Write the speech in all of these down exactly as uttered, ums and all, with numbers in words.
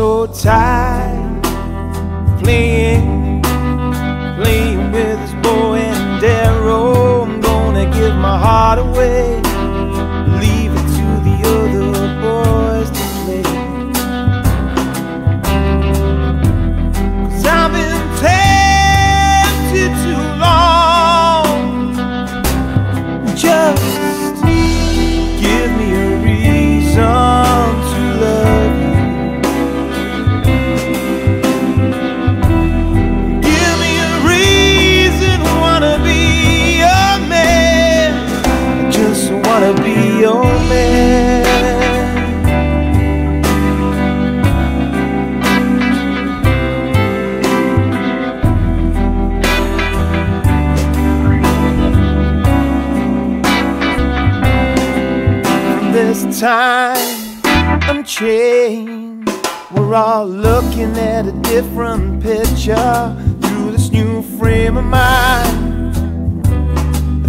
so tired playing, playing with this bow and arrow. I'm gonna give my heart away, leave it to the other boys to play. 'Cause I've been tempted too long. Just give me a reason. This time I'm chained. We're all looking at a different picture through this new frame of mind.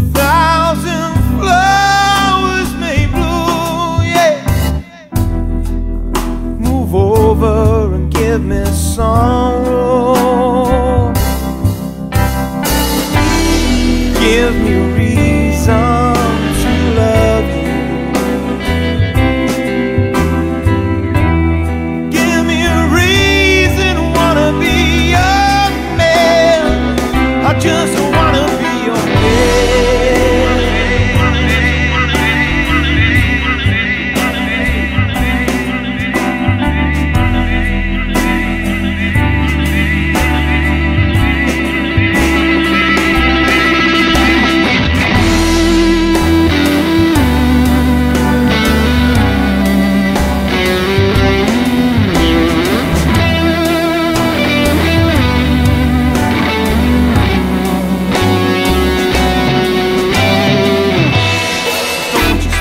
A thousand flowers may bloom, yeah. Move over and give me sorrow. Give me a reason. Just wanna be your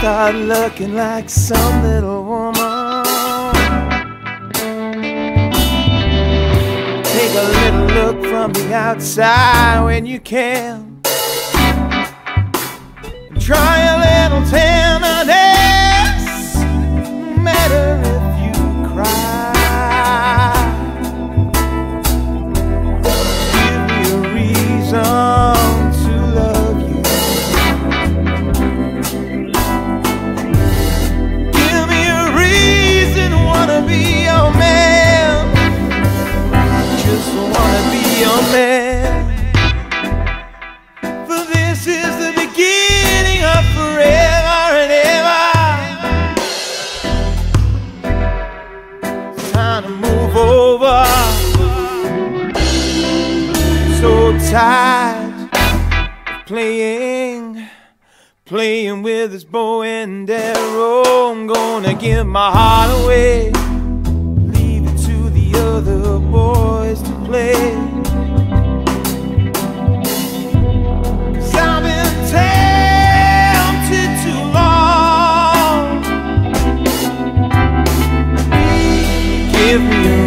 start looking like some little woman. Take a little look from the outside when you can. Try a little tenderness, no matter if you cry. Give me a reason. Tired of playing, playing with this bow and arrow. I'm gonna give my heart away, leave it to the other boys to play. 'Cause I've been tempted too long. Give me a